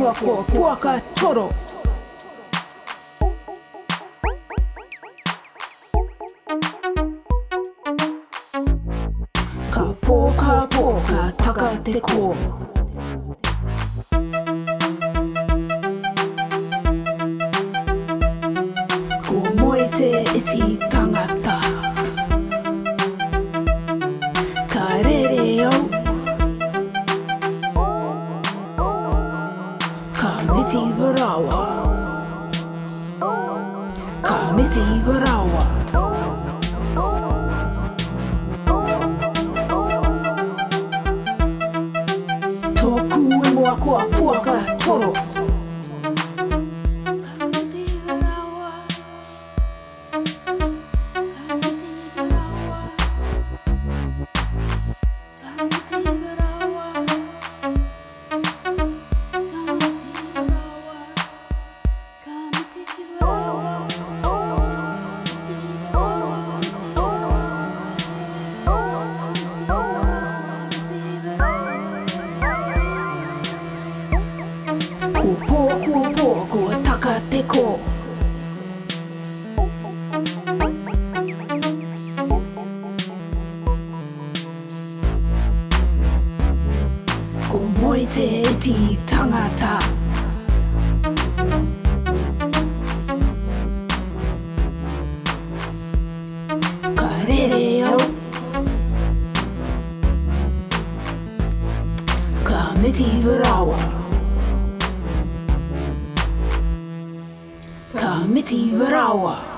mua ko Puakatoro. Ka pō, ka taka te kō. Ko moe te iti tangata. Ka rere au. Ka miti varawa. Ka miti varawa. Kua Puakatoro. Kua taka te kō. Ko moe te iti tangata. Ka rere au. Ka miti varawa. Ka miti varawa.